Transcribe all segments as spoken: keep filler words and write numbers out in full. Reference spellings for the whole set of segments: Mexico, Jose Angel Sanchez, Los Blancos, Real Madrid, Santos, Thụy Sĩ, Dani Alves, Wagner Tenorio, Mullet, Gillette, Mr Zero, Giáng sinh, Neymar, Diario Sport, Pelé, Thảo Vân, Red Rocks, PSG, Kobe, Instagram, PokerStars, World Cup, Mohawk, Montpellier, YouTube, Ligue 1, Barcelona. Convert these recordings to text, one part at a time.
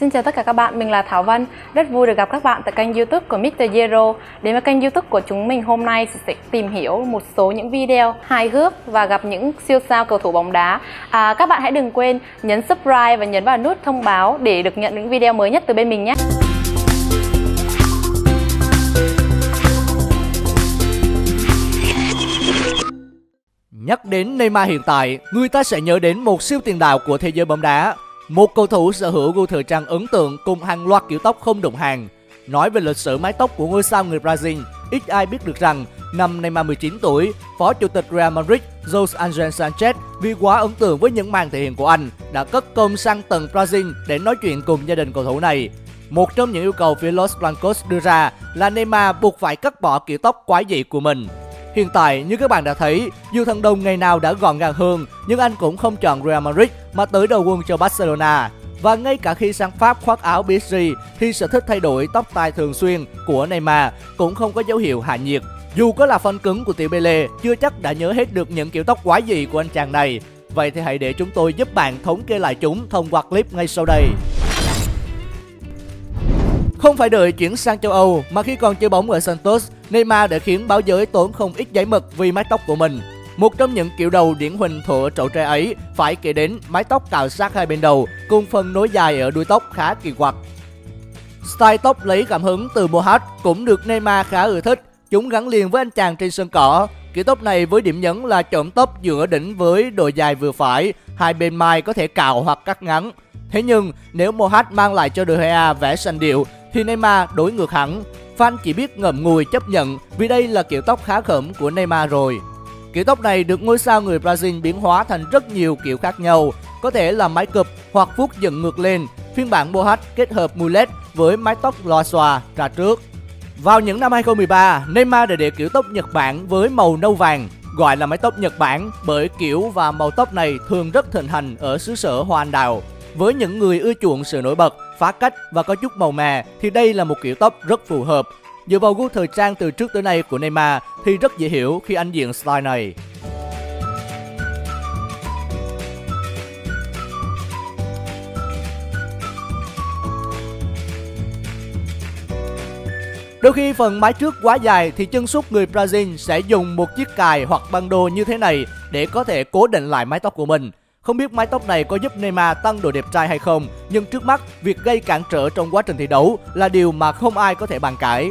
Xin chào tất cả các bạn, mình là Thảo Vân. Rất vui được gặp các bạn tại kênh YouTube của mít tơ Zero. Đến với kênh YouTube của chúng mình hôm nay sẽ tìm hiểu một số những video hài hước và gặp những siêu sao cầu thủ bóng đá. À, các bạn hãy đừng quên nhấn subscribe và nhấn vào nút thông báo để được nhận những video mới nhất từ bên mình nhé. Nhắc đến Neymar hiện tại, người ta sẽ nhớ đến một siêu tiền đạo của thế giới bóng đá. Một cầu thủ sở hữu gu thời trang ấn tượng cùng hàng loạt kiểu tóc không đồng hàng. Nói về lịch sử mái tóc của ngôi sao người Brazil, ít ai biết được rằng năm Neymar mười chín tuổi, phó chủ tịch Real Madrid Jose Angel Sanchez vì quá ấn tượng với những màn thể hiện của anh đã cất công sang tận Brazil để nói chuyện cùng gia đình cầu thủ này. Một trong những yêu cầu phía Los Blancos đưa ra là Neymar buộc phải cắt bỏ kiểu tóc quái dị của mình. Hiện tại, như các bạn đã thấy, dù thần đồng ngày nào đã gọn gàng hơn, nhưng anh cũng không chọn Real Madrid mà tới đầu quân cho Barcelona. Và ngay cả khi sang Pháp khoác áo pê ét giê thì sở thích thay đổi tóc tai thường xuyên của Neymar cũng không có dấu hiệu hạ nhiệt. Dù có là fan cứng của tiểu Pelé, chưa chắc đã nhớ hết được những kiểu tóc quái dị của anh chàng này. Vậy thì hãy để chúng tôi giúp bạn thống kê lại chúng thông qua clip ngay sau đây. Không phải đợi chuyển sang châu Âu mà khi còn chơi bóng ở Santos, Neymar đã khiến báo giới tốn không ít giấy mực vì mái tóc của mình. Một trong những kiểu đầu điển hình thuở trậu tre ấy phải kể đến mái tóc cạo sát hai bên đầu cùng phần nối dài ở đuôi tóc khá kỳ quặc. Style tóc lấy cảm hứng từ Mohawk cũng được Neymar khá ưa thích, chúng gắn liền với anh chàng trên sân cỏ. Kiểu tóc này với điểm nhấn là chộm tóc giữa đỉnh với độ dài vừa phải, hai bên mai có thể cạo hoặc cắt ngắn. Thế nhưng nếu Mohawk mang lại cho De Gea vẻ sành điệu thì Neymar đối ngược hẳn. Fan chỉ biết ngậm ngùi chấp nhận vì đây là kiểu tóc khá khẩm của Neymar rồi. Kiểu tóc này được ngôi sao người Brazil biến hóa thành rất nhiều kiểu khác nhau, có thể là mái cụp hoặc vuốt dựng ngược lên. Phiên bản Mohawk kết hợp mullet với mái tóc lòa xòa ra trước. Vào những năm hai không một ba, Neymar đã để kiểu tóc Nhật Bản với màu nâu vàng, gọi là mái tóc Nhật Bản bởi kiểu và màu tóc này thường rất thịnh hành ở xứ sở Hoa Anh Đào. Với những người ưa chuộng sự nổi bật, phá cách và có chút màu mè thì đây là một kiểu tóc rất phù hợp. Dựa vào gu thời trang từ trước tới nay của Neymar thì rất dễ hiểu khi anh diện style này. Đôi khi phần mái trước quá dài thì chân sút người Brazil sẽ dùng một chiếc cài hoặc băng đô như thế này để có thể cố định lại mái tóc của mình. Không biết mái tóc này có giúp Neymar tăng độ đẹp trai hay không, nhưng trước mắt, việc gây cản trở trong quá trình thi đấu là điều mà không ai có thể bàn cãi.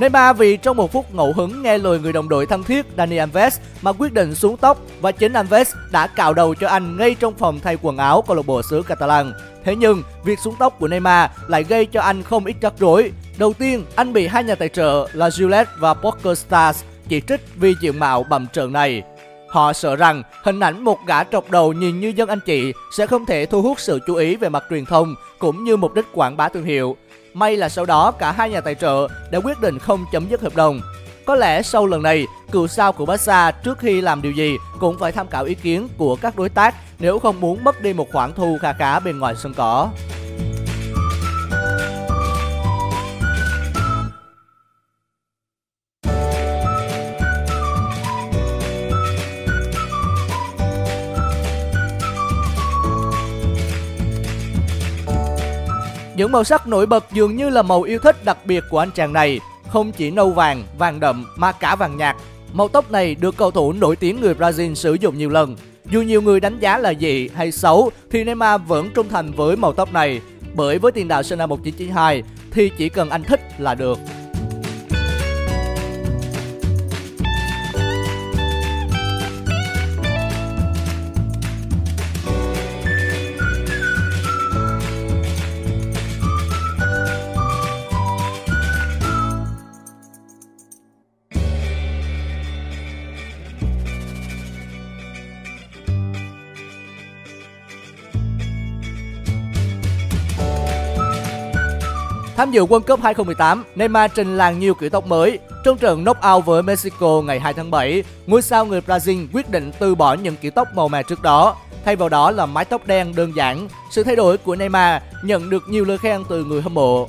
Neymar vì trong một phút ngẫu hứng nghe lời người đồng đội thân thiết Dani Alves mà quyết định xuống tóc và chính Alves đã cạo đầu cho anh ngay trong phòng thay quần áo câu lạc bộ xứ Catalan. Thế nhưng, việc xuống tóc của Neymar lại gây cho anh không ít rắc rối. Đầu tiên, anh bị hai nhà tài trợ là Gillette và PokerStars chỉ trích vì diện mạo bầm trợn này. Họ sợ rằng hình ảnh một gã trọc đầu nhìn như dân anh chị sẽ không thể thu hút sự chú ý về mặt truyền thông cũng như mục đích quảng bá thương hiệu. May là sau đó cả hai nhà tài trợ đã quyết định không chấm dứt hợp đồng. Có lẽ sau lần này, cựu sao của Barca trước khi làm điều gì cũng phải tham khảo ý kiến của các đối tác nếu không muốn mất đi một khoản thu kha khá bên ngoài sân cỏ. Những màu sắc nổi bật dường như là màu yêu thích đặc biệt của anh chàng này, không chỉ nâu vàng, vàng đậm mà cả vàng nhạt. Màu tóc này được cầu thủ nổi tiếng người Brazil sử dụng nhiều lần. Dù nhiều người đánh giá là dị hay xấu thì Neymar vẫn trung thành với màu tóc này. bởi với tiền đạo sinh năm một chín chín hai thì chỉ cần anh thích là được. Tham dự World Cup hai không một tám, Neymar trình làng nhiều kỷ tốc mới. Trong trận knock-out với Mexico ngày hai tháng bảy, ngôi sao người Brazil quyết định từ bỏ những kỷ tóc màu mè trước đó. Thay vào đó là mái tóc đen đơn giản. Sự thay đổi của Neymar nhận được nhiều lời khen từ người hâm mộ.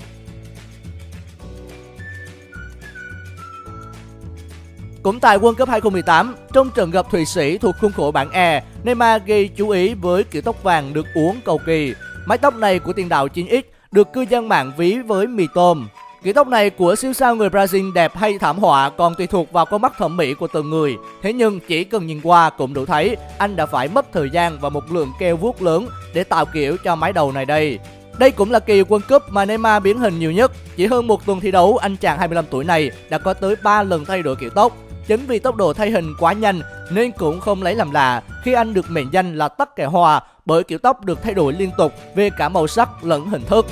Cũng tại World Cup hai không một tám, trong trận gặp Thụy Sĩ thuộc khuôn khổ bảng E, Neymar gây chú ý với kiểu tóc vàng được uốn cầu kỳ. Mái tóc này của tiền đạo chín x được cư dân mạng ví với mì tôm. Kiểu tóc này của siêu sao người Brazil đẹp hay thảm họa còn tùy thuộc vào con mắt thẩm mỹ của từng người. Thế nhưng chỉ cần nhìn qua cũng đủ thấy anh đã phải mất thời gian và một lượng keo vuốt lớn để tạo kiểu cho mái đầu này đây. Đây cũng là kỳ World Cup mà Neymar biến hình nhiều nhất. Chỉ hơn một tuần thi đấu, anh chàng hai mươi lăm tuổi này đã có tới ba lần thay đổi kiểu tóc. Chính vì tốc độ thay hình quá nhanh nên cũng không lấy làm lạ khi anh được mệnh danh là tắc kè hoa bởi kiểu tóc được thay đổi liên tục về cả màu sắc lẫn hình thức.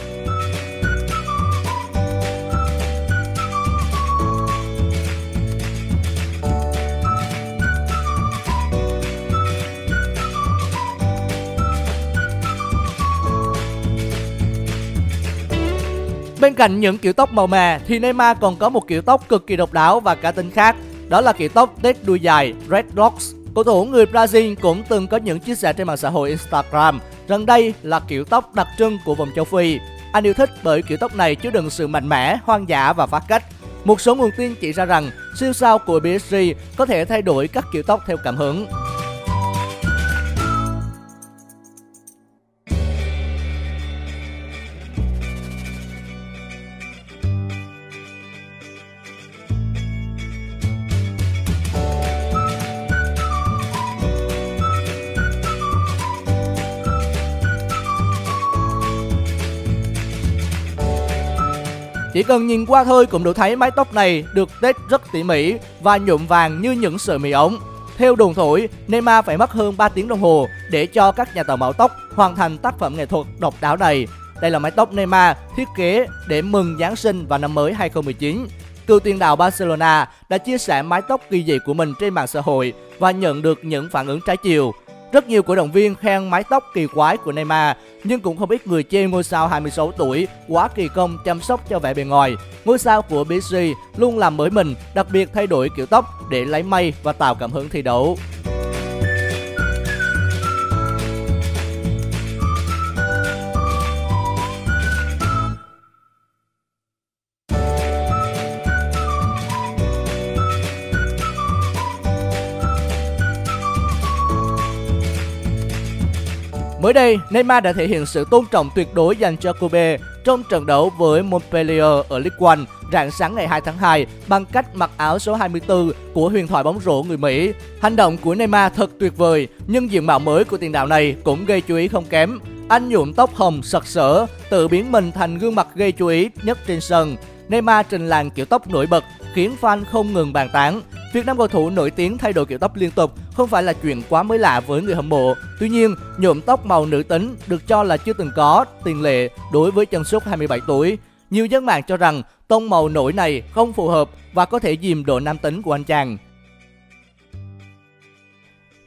Bên cạnh những kiểu tóc màu mè thì Neymar còn có một kiểu tóc cực kỳ độc đáo và cá tính khác. Đó là kiểu tóc tết đuôi dài Red Rocks. Cầu thủ người Brazil cũng từng có những chia sẻ trên mạng xã hội Instagram rằng đây là kiểu tóc đặc trưng của vùng châu Phi. Anh yêu thích bởi kiểu tóc này chứa đựng sự mạnh mẽ, hoang dã và phá cách. Một số nguồn tin chỉ ra rằng siêu sao của pê ét giê có thể thay đổi các kiểu tóc theo cảm hứng. Chỉ cần nhìn qua thôi cũng đủ thấy mái tóc này được tết rất tỉ mỉ và nhuộm vàng như những sợi mì ống. Theo đồn thổi, Neymar phải mất hơn ba tiếng đồng hồ để cho các nhà tạo mẫu tóc hoàn thành tác phẩm nghệ thuật độc đáo này. Đây là mái tóc Neymar thiết kế để mừng Giáng sinh và năm mới hai không một chín. Cựu tiền đạo Barcelona đã chia sẻ mái tóc kỳ dị của mình trên mạng xã hội và nhận được những phản ứng trái chiều. Rất nhiều cổ động viên khen mái tóc kỳ quái của Neymar, nhưng cũng không ít người chê ngôi sao hai mươi sáu tuổi quá kỳ công chăm sóc cho vẻ bề ngoài. Ngôi sao của pê ét giê luôn làm mới mình, đặc biệt thay đổi kiểu tóc để lấy may và tạo cảm hứng thi đấu. Mới đây, Neymar đã thể hiện sự tôn trọng tuyệt đối dành cho Kobe trong trận đấu với Montpellier ở Ligue một rạng sáng ngày hai tháng hai bằng cách mặc áo số hai mươi tư của huyền thoại bóng rổ người Mỹ. Hành động của Neymar thật tuyệt vời, nhưng diện mạo mới của tiền đạo này cũng gây chú ý không kém. Anh nhuộm tóc hồng sặc sỡ, tự biến mình thành gương mặt gây chú ý nhất trên sân. Neymar trình làng kiểu tóc nổi bật khiến fan không ngừng bàn tán. Việc nam cầu thủ nổi tiếng thay đổi kiểu tóc liên tục không phải là chuyện quá mới lạ với người hâm mộ. Tuy nhiên, nhuộm tóc màu nữ tính được cho là chưa từng có tiền lệ đối với chân sút hai mươi bảy tuổi. Nhiều dân mạng cho rằng tông màu nổi này không phù hợp và có thể dìm độ nam tính của anh chàng.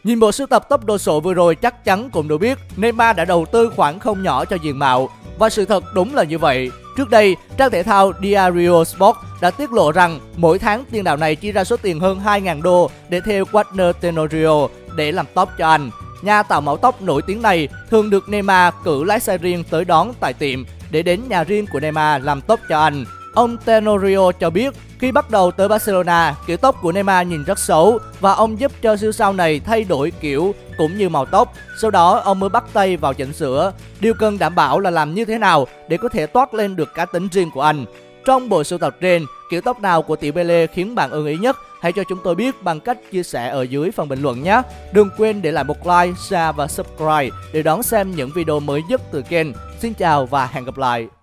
Nhìn bộ sưu tập tóc đồ sộ vừa rồi chắc chắn cũng đủ biết Neymar đã đầu tư khoản không nhỏ cho diện mạo. Và sự thật đúng là như vậy. Trước đây, trang thể thao Diario Sport đã tiết lộ rằng mỗi tháng tiền đạo này chi ra số tiền hơn hai nghìn đô để thuê Wagner Tenorio để làm tóc cho anh. Nhà tạo mẫu tóc nổi tiếng này thường được Neymar cử lái xe riêng tới đón tại tiệm để đến nhà riêng của Neymar làm tóc cho anh. Ông Tenorio cho biết khi bắt đầu tới Barcelona, kiểu tóc của Neymar nhìn rất xấu và ông giúp cho siêu sao này thay đổi kiểu cũng như màu tóc. Sau đó ông mới bắt tay vào chỉnh sửa. Điều cần đảm bảo là làm như thế nào để có thể toát lên được cá tính riêng của anh. Trong bộ sưu tập trên, kiểu tóc nào của tỷ Pelé khiến bạn ưng ý nhất? Hãy cho chúng tôi biết bằng cách chia sẻ ở dưới phần bình luận nhé. Đừng quên để lại một like, share và subscribe để đón xem những video mới nhất từ kênh. Xin chào và hẹn gặp lại.